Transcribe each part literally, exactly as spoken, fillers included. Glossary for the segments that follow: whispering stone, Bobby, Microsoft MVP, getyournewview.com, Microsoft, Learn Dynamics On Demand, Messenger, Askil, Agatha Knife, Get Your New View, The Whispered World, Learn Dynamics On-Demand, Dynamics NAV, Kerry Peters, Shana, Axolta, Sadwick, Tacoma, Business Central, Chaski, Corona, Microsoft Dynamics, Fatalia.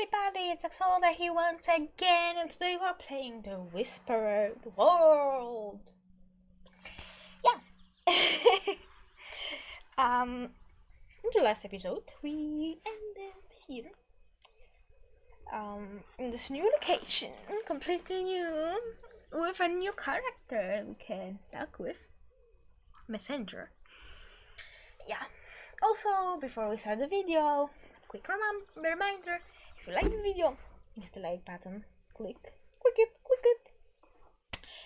everybody, it's Axolta here once again, and today we're playing The Whispered World. Yeah. um, in the last episode, we ended here. Um, in this new location, completely new, with a new character we can talk with, Messenger. Yeah. Also, before we start the video, quick reminder, if you like this video, hit the like button, click, click it, click it.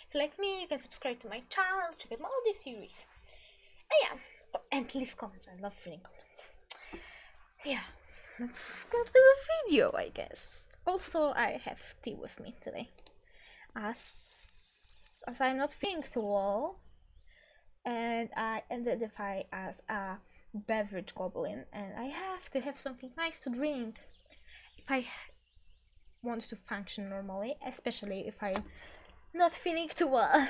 If you like me, you can subscribe to my channel, check out my other series. And yeah, and leave comments, I love reading comments. Yeah, let's go to the video, I guess. Also, I have tea with me today. As, as I'm not feeling too well, and I identify as a beverage goblin, and I have to have something nice to drink if I want to function normally, especially if I'm not feeling too well.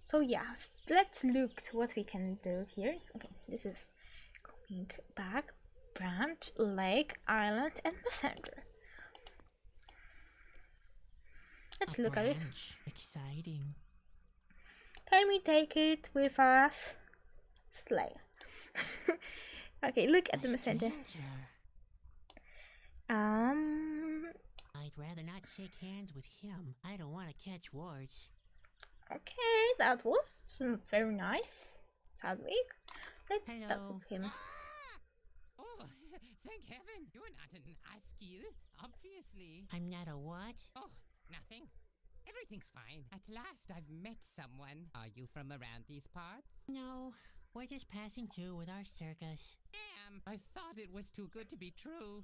So yeah, let's look to what we can do here. Okay, this is going back, branch, lake, island, and messenger. Let's look at it. Exciting. Can we take it with us? Slay. Okay, look at the messenger. Um. I'd rather not shake hands with him. I don't want to catch words. Okay, that was very nice, Sadwick. Let's Hello. talk with him. Ah! Oh, thank heaven! You're not an Askil, obviously. I'm not a what? Oh, nothing. Everything's fine. At last, I've met someone. Are you from around these parts? No. We're just passing through with our circus. Damn! I thought it was too good to be true.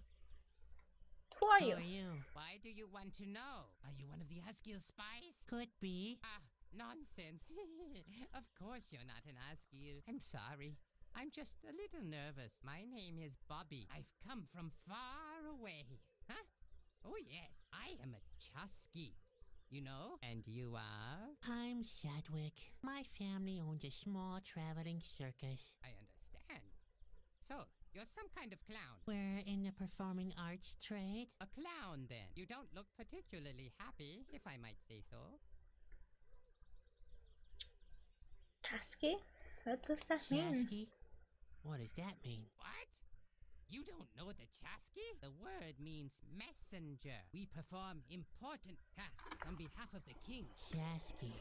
Who are you? Who are you? Why do you want to know? Are you one of the Askil spies? Could be. Ah, nonsense. Of course you're not an Askil. I'm sorry. I'm just a little nervous. My name is Bobby. I've come from far away. Huh? Oh yes, I am a Chaski. You know? And you are? I'm Sadwick. My family owns a small traveling circus. I understand. So, you're some kind of clown. We're in the performing arts trade. A clown, then. You don't look particularly happy, if I might say so. Chaski? What does that Chaski? mean? Chaski? What does that mean? What? You don't know the Chaski? The word means messenger. We perform important tasks on behalf of the king. Chaski.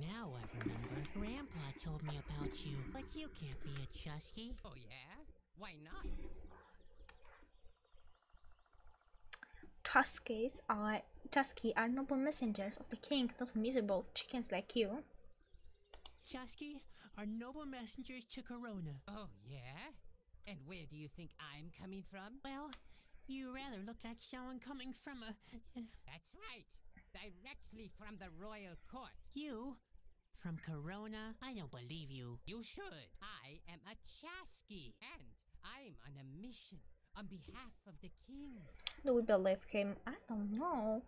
Now I remember. Grandpa told me about you. But you can't be a Chaski. Oh yeah? Why not? Chaskis are Chaski are noble messengers of the king, not miserable chickens like you. Chaski are noble messengers to Corona. Oh yeah? And where do you think I'm coming from? Well, you rather look like someone coming from a... Uh, That's right. Directly from the royal court. You? From Corona? I don't believe you. You should. I am a Chaski. And I'm on a mission on behalf of the king. Do we believe him? I don't know.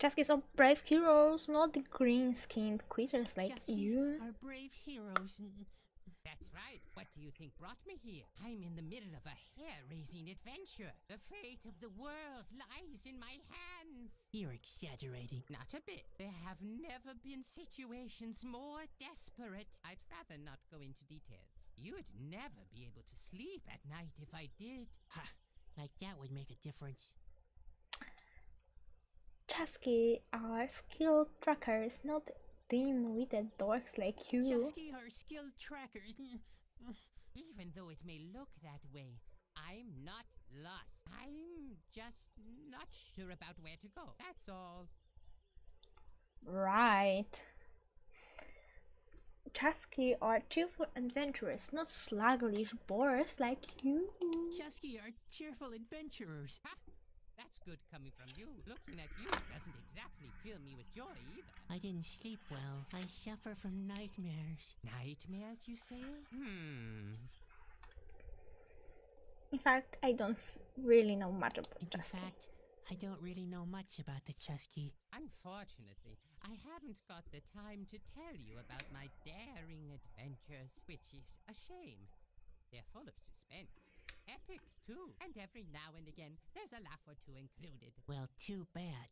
Chaskis are brave heroes, not the green-skinned quitters like Chaskis you. are brave heroes. That's right. What do you think brought me here? I'm in the middle of a hair-raising adventure. The fate of the world lies in my hands. You're exaggerating. Not a bit. There have never been situations more desperate. I'd rather not go into details. You'd never be able to sleep at night if I did. Ha! Like that would make a difference. Chaski are skilled trackers, not dim-witted dorks like you. Chaski are skilled trackers. Even though it may look that way, I'm not lost. I'm just not sure about where to go. That's all. Right. Chaski are cheerful adventurers, not sluggish bores like you. Chaski are cheerful adventurers. Ha! That's good coming from you. Looking at you doesn't exactly fill me with joy either. I didn't sleep well. I suffer from nightmares. Nightmares, you say? Hmm. In fact, I don't really know much about Chaski. In fact, I don't really know much about the Chaski. Unfortunately, I haven't got the time to tell you about my daring adventures, which is a shame. They're full of suspense. epic, too. And every now and again, there's a laugh or two included. Well, too bad.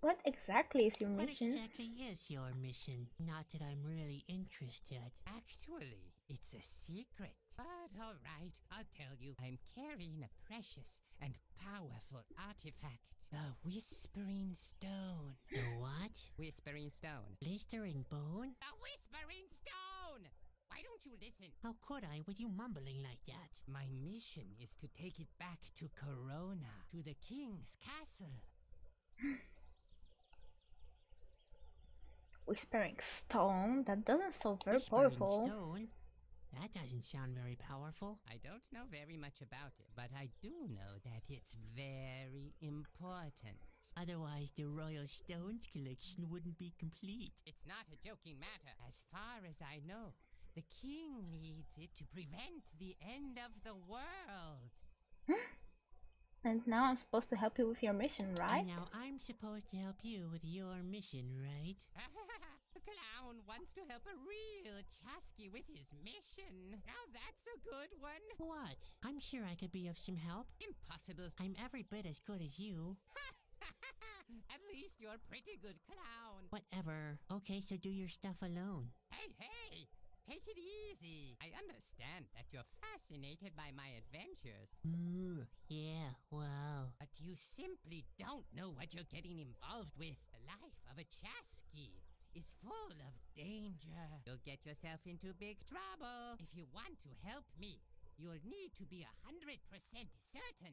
What exactly is your mission? What exactly is your mission? Not that I'm really interested. Actually, it's a secret. But alright, I'll tell you. I'm carrying a precious and powerful artifact. The Whispering Stone. The what? Whispering Stone. Blistering Bone? The Whispering Stone! Why don't you listen? How could I with you mumbling like that? My mission is to take it back to Corona, to the King's Castle. Whispering Stone? That doesn't sound very Whispering powerful. Stone? That doesn't sound very powerful. I don't know very much about it, but I do know that it's very important. Otherwise, the Royal Stones collection wouldn't be complete. It's not a joking matter. As far as I know, the king needs it to prevent the end of the world. And now I'm supposed to help you with your mission, right? And now I'm supposed to help you with your mission, right? The clown wants to help a real Chaski with his mission. Now that's a good one. What? I'm sure I could be of some help. Impossible. I'm every bit as good as you. At least you're a pretty good clown. Whatever. Okay, so do your stuff alone. Hey, hey! Take it easy. I understand that you're fascinated by my adventures. Mm, yeah, wow. But you simply don't know what you're getting involved with. The life of a Chaski is full of danger. You'll get yourself into big trouble. If you want to help me, you'll need to be a hundred percent certain.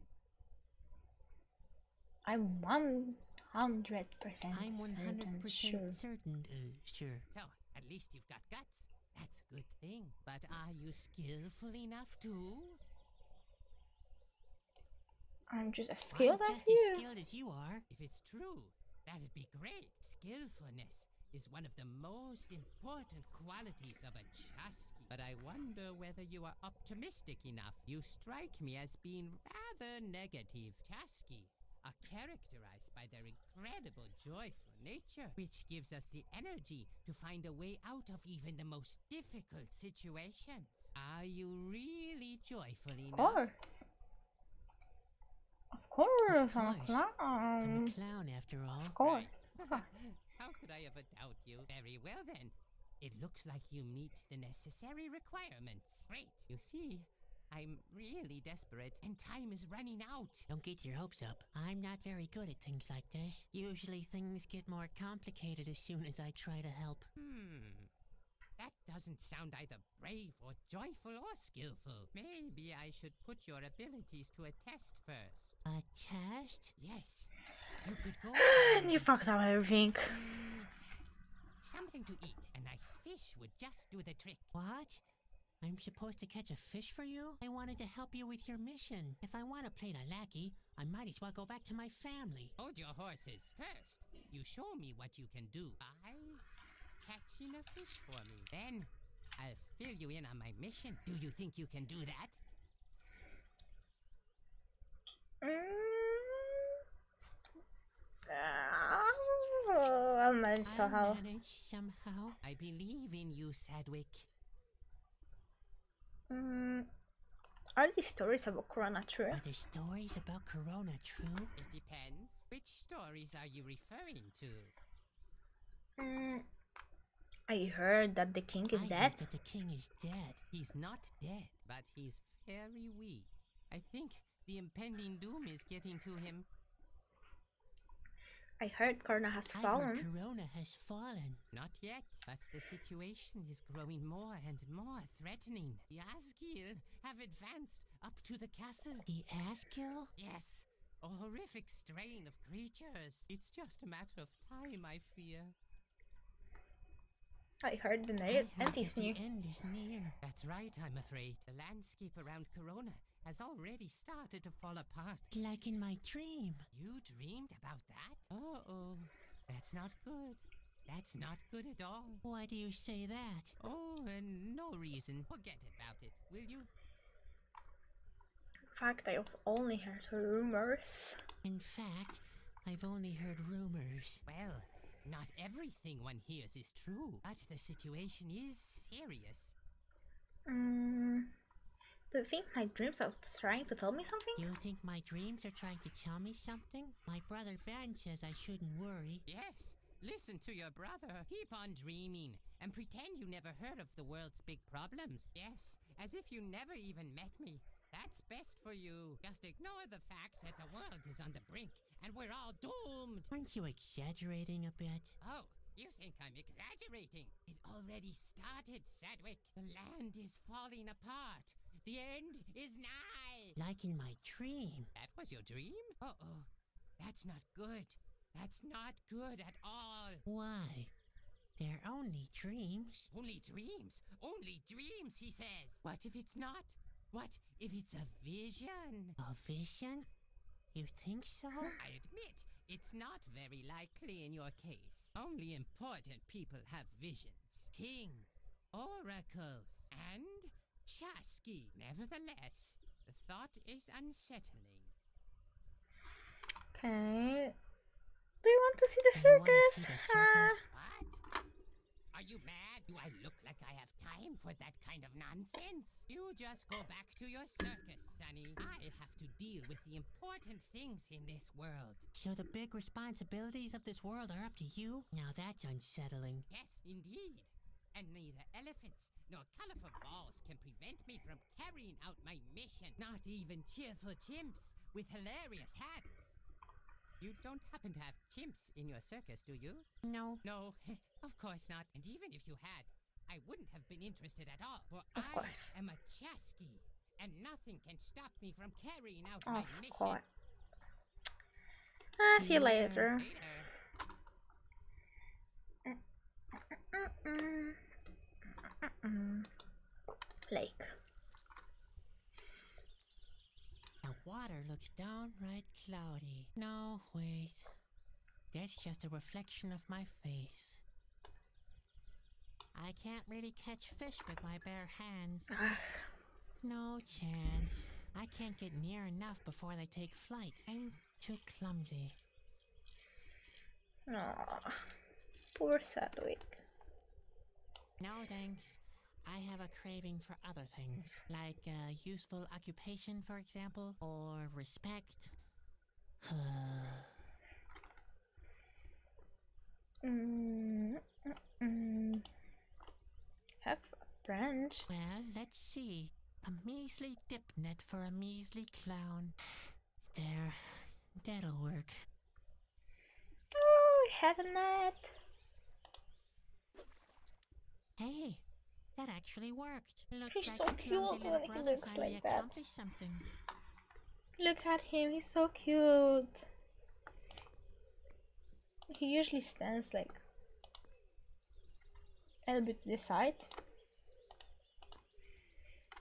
I'm one hundred percent certain. I'm one hundred percent certain, uh, sure. So, at least you've got guts. That's a good thing. But are you skillful enough to? I'm just as skilled I'm just as you. As skilled as you are. If it's true, that'd be great. Skillfulness is one of the most important qualities of a Chaski. But I wonder whether you are optimistic enough. You strike me as being rather negative. Chaski are characterized by their incredible joyful nature, which gives us the energy to find a way out of even the most difficult situations. Are you really joyful enough? Of course. Of course, I'm a clown. I'm a clown after all. Of course. Right. How could I ever doubt you? Very well then. It looks like you meet the necessary requirements. Great. You see, I'm really desperate, and time is running out. Don't get your hopes up. I'm not very good at things like this. Usually things get more complicated as soon as I try to help. Hmm. That doesn't sound either brave or joyful or skillful. Maybe I should put your abilities to a test first. A test? Yes. You could go... You fucked up everything. Something to eat. A nice fish would just do the trick. What? I'm supposed to catch a fish for you? I wanted to help you with your mission. If I want to play the lackey, I might as well go back to my family. Hold your horses. First, you show me what you can do by catching a fish for me. Then, I'll fill you in on my mission. Do you think you can do that? Mm. Uh, I'll manage somehow. I'll manage somehow. I believe in you, Sadwick. Mm, are these stories about Corona true? Are the stories about Corona true? It depends. Which stories are you referring to? Mm, I heard that the king is I dead. Heard that the king is dead. He's not dead, but he's very weak. I think the impending doom is getting to him. I heard Corona has I fallen. Heard Corona has fallen. Not yet, but the situation is growing more and more threatening. The Askil have advanced up to the castle. The Askil? Yes, a horrific strain of creatures. It's just a matter of time, I fear. I heard the night end is near. The end is near. That's right, I'm afraid. The landscape around Corona has already started to fall apart. Like in my dream. You dreamed about that? Uh-oh. That's not good. That's not good at all. Why do you say that? Oh, uh, no reason. Forget about it, will you? In fact, I've only heard rumors. In fact, I've only heard rumors. Well, not everything one hears is true, but the situation is serious. Hmm... Do you think my dreams are trying to tell me something? You think my dreams are trying to tell me something? My brother Ben says I shouldn't worry. Yes, listen to your brother. Keep on dreaming and pretend you never heard of the world's big problems. Yes, as if you never even met me. That's best for you. Just ignore the fact that the world is on the brink and we're all doomed. Aren't you exaggerating a bit? Oh, you think I'm exaggerating? It already started, Sadwick. The land is falling apart. The end is nigh. Like in my dream. That was your dream? Uh-oh. That's not good. That's not good at all. Why? They're only dreams. Only dreams? Only dreams, he says. What if it's not? What if it's a vision? A vision? You think so? I admit, it's not very likely in your case. Only important people have visions. Kings, oracles, and Chaski. Nevertheless, the thought is unsettling. Okay. Do you want to see the circus? See the circus? Uh... What? Are you mad? Do I look like I have time for that kind of nonsense? You just go back to your circus, Sonny. I have to deal with the important things in this world. So the big responsibilities of this world are up to you? Now that's unsettling. Yes, indeed. And neither elephants nor colorful balls can prevent me from carrying out my mission. Not even cheerful chimps with hilarious hats. You don't happen to have chimps in your circus, do you? No. No, of course not. And even if you had, I wouldn't have been interested at all. For of I course. am a Chaski, and nothing can stop me from carrying out of my mission. Course. Ah, see you later. Lake. Water looks downright cloudy. No, wait. That's just a reflection of my face. I can't really catch fish with my bare hands. No chance. I can't get near enough before they take flight. I'm too clumsy. Aww. Poor Sadwick. No thanks. I have a craving for other things, like a useful occupation, for example, or respect. mm, mm, mm. Have a branch. Well, let's see. A measly dip net for a measly clown. There, that'll work. Oh, we have a net. Hey. That actually worked. Looks he's like so cute when he looks like that. Something. Look at him, he's so cute. He usually stands like a little bit to the side.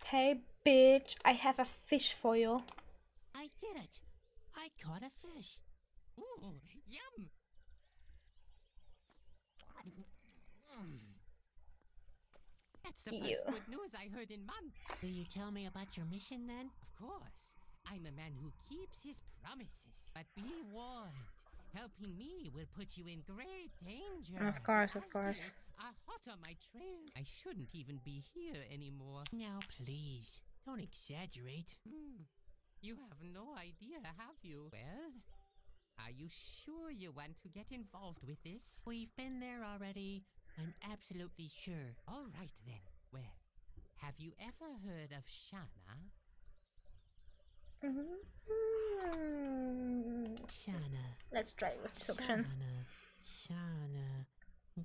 Hey bitch, I have a fish for you. I did it. I caught a fish. Ooh, yum. That's the first good news I heard in months. Will you tell me about your mission then? Of course. I'm a man who keeps his promises. But be warned, helping me will put you in great danger. Of course, of course. Are hot on my trail. I shouldn't even be here anymore. Now, please, don't exaggerate. Mm. You have no idea, have you? Well, are you sure you want to get involved with this? We've been there already. I'm absolutely sure. All right then. Well, have you ever heard of Shana? Mm-hmm. Shana. Let's try with this option. Shana. Shana.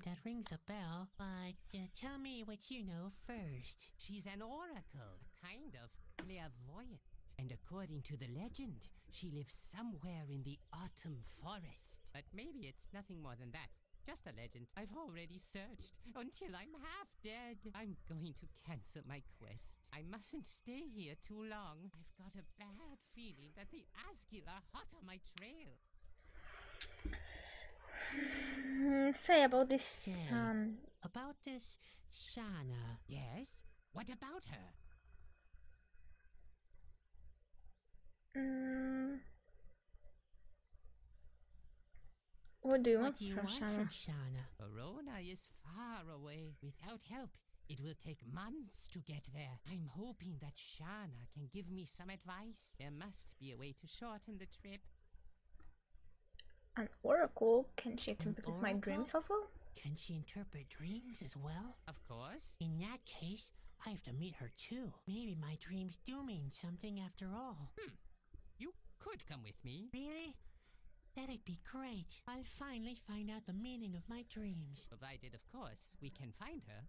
That rings a bell. But uh, tell me what you know first. She's an oracle, kind of clairvoyant. And according to the legend, she lives somewhere in the autumn forest. But maybe it's nothing more than that. Just a legend. I've already searched until I'm half dead. I'm going to cancel my quest. I mustn't stay here too long. I've got a bad feeling that the Askil are hot on my trail. Say about this, um... About this Shana. Yes? What about her? Mm... What do you want, what do you from, want Shana? from Shana? Corona is far away. Without help, it will take months to get there. I'm hoping that Shana Shana can give me some advice. There must be a way to shorten the trip. An oracle? Can she interpret my dreams also? Can she interpret dreams as well? Of course. In that case, I have to meet her too. Maybe my dreams do mean something after all. Hmm. You could come with me. Really? That'd be great. I'll finally find out the meaning of my dreams. Provided, of course, we can find her.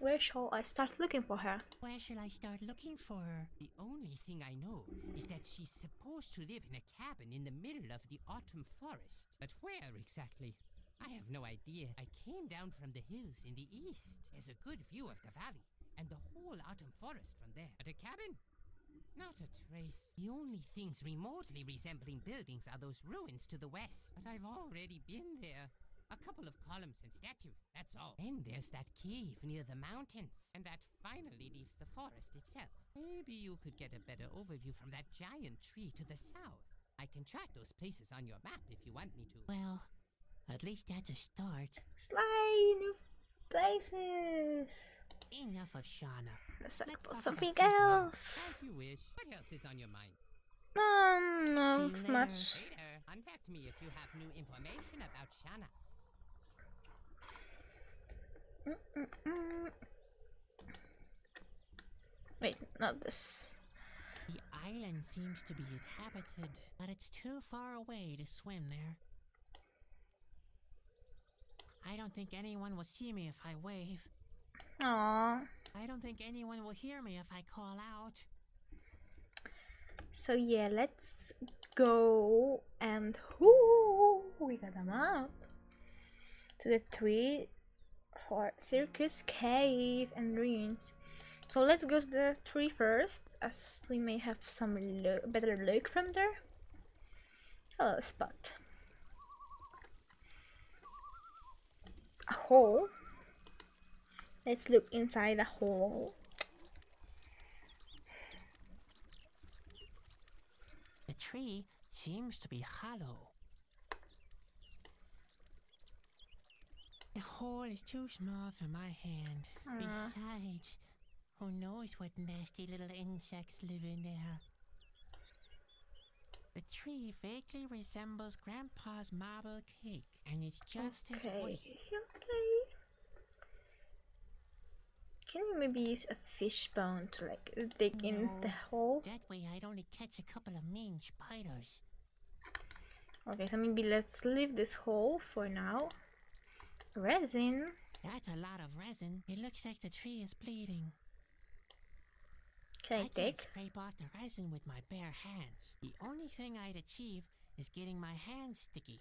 Where shall I start looking for her? Where shall I start looking for her? The only thing I know is that she's supposed to live in a cabin in the middle of the autumn forest. But where exactly? I have no idea. I came down from the hills in the east. There's a good view of the valley and the whole autumn forest from there. At a cabin? Not a trace. The only things remotely resembling buildings are those ruins to the west. But I've already been there. A couple of columns and statues, that's all. Then there's that cave near the mountains. And that finally leaves the forest itself. Maybe you could get a better overview from that giant tree to the south. I can chart those places on your map if you want me to. Well, at least that's a start. Slide of places. Enough of Shana. Let's talk about something else. As you wish. What else is on your mind? Um, no, not much. Later, contact me if you have new information about Shana. Mm -mm -mm. Wait, not this. The island seems to be inhabited, but it's too far away to swim there. I don't think anyone will see me if I wave. Aww. I don't think anyone will hear me if I call out. So yeah, let's go and whoo, we got a map to the tree. For circus cave and ruins, so let's go to the tree first, as we may have some lo better look from there. Hello, spot. A hole. Let's look inside the hole. The tree seems to be hollow. The hole is too small for my hand. Uh. Besides, who knows what nasty little insects live in there. The tree vaguely resembles Grandpa's marble cake, and it's just okay. as woody. Okay. Can you maybe use a fish bone to like dig no, in the hole? That way I'd only catch a couple of mean spiders. Okay, so maybe let's leave this hole for now. Resin? That's a lot of resin. It looks like the tree is bleeding. Can I, I take? I scrape off the resin with my bare hands. The only thing I'd achieve is getting my hands sticky.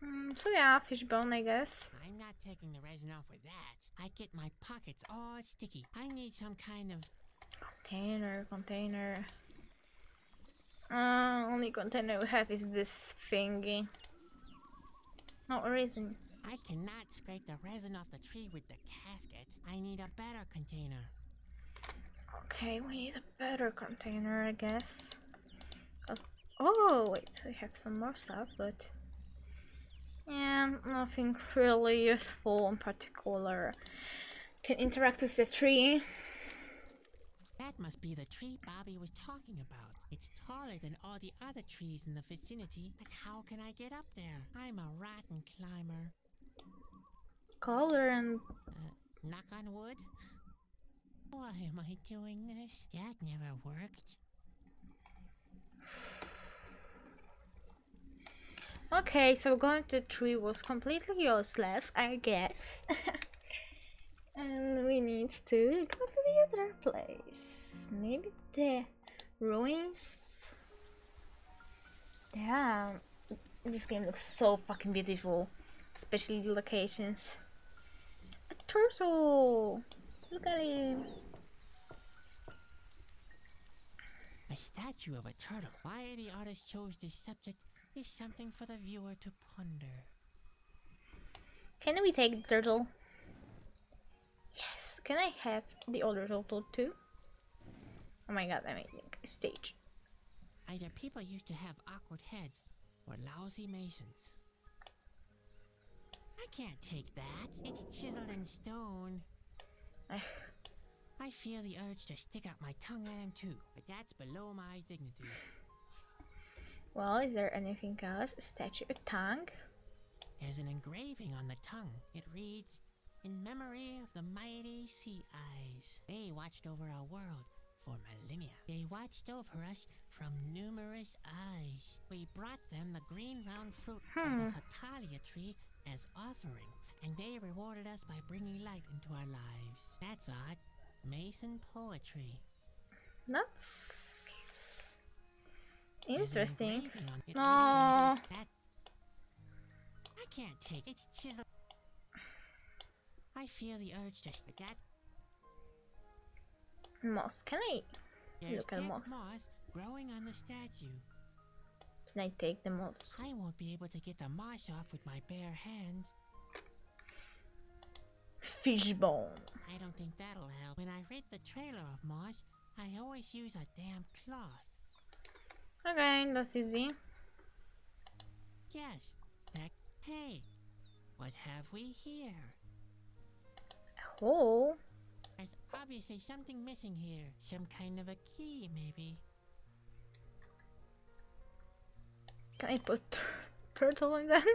Mm, so yeah, fishbone, I guess. I'm not taking the resin off with that. I get my pockets all sticky. I need some kind of... Container, container. Uh, only container we have is this thingy. No resin. I cannot scrape the resin off the tree with the casket. I need a better container. Okay, we need a better container, I guess. Oh, wait, we have some more stuff, but... Yeah, nothing really useful in particular. Can interact with the tree. That must be the tree Bobby was talking about. It's taller than all the other trees in the vicinity, but how can I get up there? I'm a rotten climber. Color and... Uh, knock on wood? Why am I doing this? That never worked. Okay, so going to the tree was completely useless, I guess. And we need to go to the other place. Maybe the ruins. Damn, this game looks so fucking beautiful, especially the locations. A turtle! Look at him. A statue of a turtle. Why the artist chose this subject is something for the viewer to ponder. Can we take the turtle? Yes, can I have the older turtle too? Oh my god, amazing. Stage. Either people used to have awkward heads or lousy masons. I can't take that. It's chiseled in stone. I feel the urge to stick out my tongue at him too, but that's below my dignity. Well, is there anything else? A statue, a tongue? There's an engraving on the tongue. It reads, "In memory of the mighty sea eyes. They watched over our world for millennia. They watched over us from numerous eyes. We brought them the green round fruit hmm. of the Fatalia tree as offering, and they rewarded us by bringing light into our lives." That's odd. Mason poetry. That's interesting. No. I can't take it. It's chiseled. I feel the urge to stick at moss. Can I There's look at moss? moss growing on the statue. Can I take the moss? I won't be able to get the moss off with my bare hands. Fishbone. I don't think that'll help. When I rid the trailer of moss, I always use a damn cloth. Okay, that's easy. Yes. That. Hey, what have we here? Oh. There's obviously something missing here. Some kind of a key, maybe. Can I put tur turtle in there?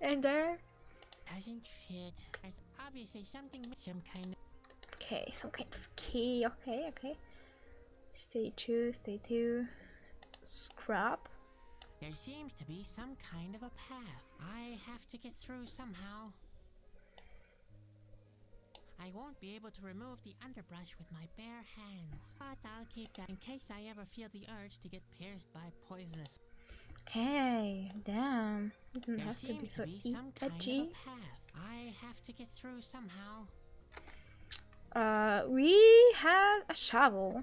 in there? Doesn't fit. There's obviously something some kind of Okay, some kind of key. Okay, okay. Statue, statue. Scrap. There seems to be some kind of a path. I have to get through somehow. I won't be able to remove the underbrush with my bare hands, but I'll keep that in case I ever feel the urge to get pierced by poisonous. Okay, damn. It doesn't have to be so edgy. I have to get through somehow. Uh, we had a shovel.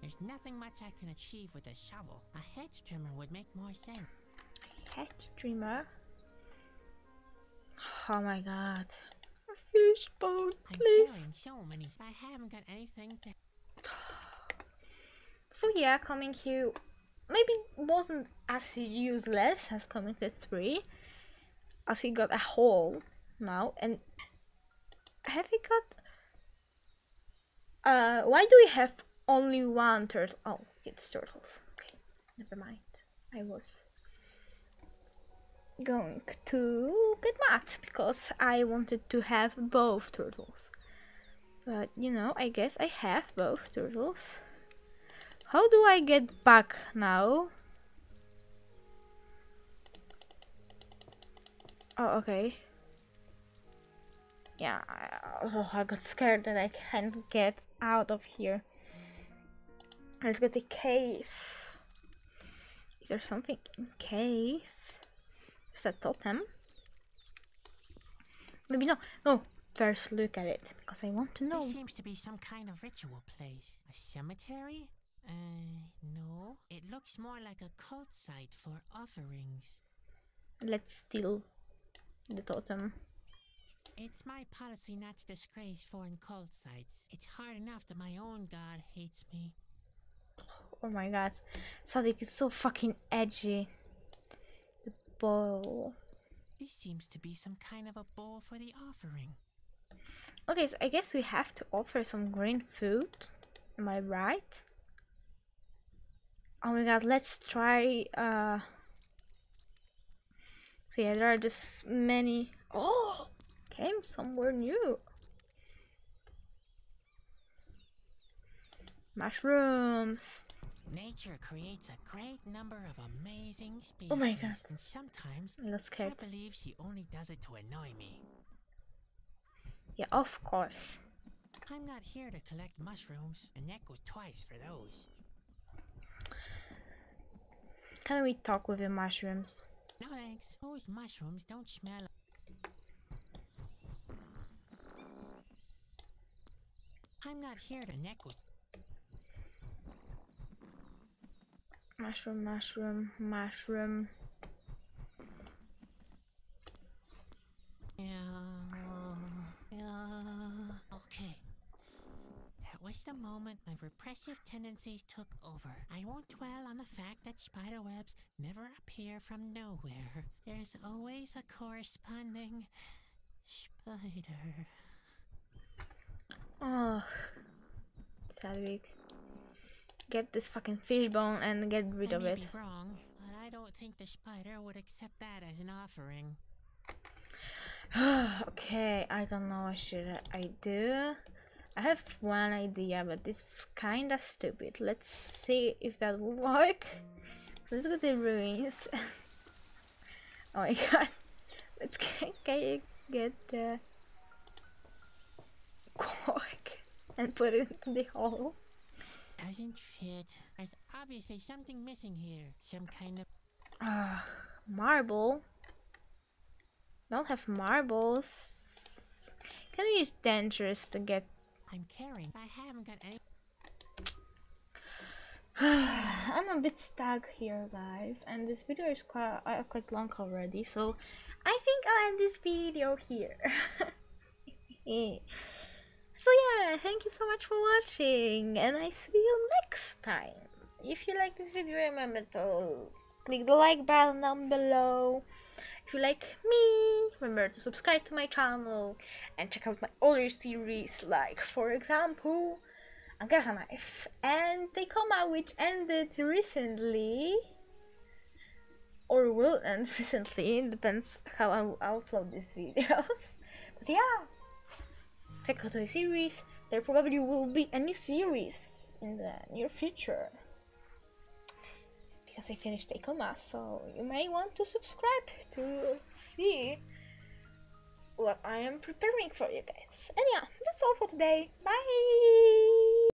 There's nothing much I can achieve with a shovel. A hedge trimmer would make more sense. A hedge trimmer? Oh my god. A fish boat, please. I'm carrying so many. I haven't got anything to... So yeah, coming here maybe wasn't as useless as coming to three. As we got a hole now, and have we got... Uh, why do we have... only one turtle. Oh, it's turtles. Okay, never mind. I was going to get mad because I wanted to have both turtles. But, you know, I guess I have both turtles. How do I get back now? Oh, okay. Yeah, I, oh, I got scared that I can't get out of here. Let's go to cave. Is there something in cave? There's a totem. Maybe no. No. First look at it because I want to know. It seems to be some kind of ritual place. A cemetery? Uh, no. It looks more like a cult site for offerings. Let's steal the totem. It's my policy not to disgrace foreign cult sites. It's hard enough that my own god hates me. Oh my god, Sadwick is so fucking edgy. The bowl. This seems to be some kind of a bowl for the offering. Okay, so I guess we have to offer some green food. Am I right? Oh my god, let's try. Uh... So yeah, there are just many. Oh, came somewhere new. Mushrooms. Nature creates a great number of amazing species. Oh my god. And sometimes I believe she only does it to annoy me. Yeah, of course. I'm not here to collect mushrooms, and that goes twice for those. Can we talk with the mushrooms? No thanks. Those mushrooms don't smell. I'm not here to neckle. Mushroom, mushroom, mushroom. Yeah, yeah. Okay. That was the moment my repressive tendencies took over. I won't dwell on the fact that spiderwebs never appear from nowhere. There's always a corresponding spider. Oh, Sadwick, get this fucking fish bone and get rid I of may it. Be wrong, but I don't think the spider would accept that as an offering. Okay, I don't know what should I do. I have one idea, but it's kinda stupid. Let's see if that will work. Let's go to the ruins. Oh my god. Let's get, get, get the cork and put it in the hole. Doesn't fit. There's obviously something missing here. Some kind of uh, marble. Don't have marbles. Can we use dentures to get? I'm carrying. I haven't got any. I'm a bit stuck here, guys, and this video is quite uh, quite long already, so I think I'll end this video here. So yeah, thank you so much for watching, and I see you next time. If you like this video, remember to click the like button down below. If you like me, remember to subscribe to my channel and check out my other series, like for example Agatha Knife and Tacoma, which ended recently or will end recently, depends how I'll, I'll upload these videos. But yeah, check out the series. There probably will be a new series in the near future because I finished Tacoma, so you may want to subscribe to see what I am preparing for you guys. And yeah, that's all for today. Bye!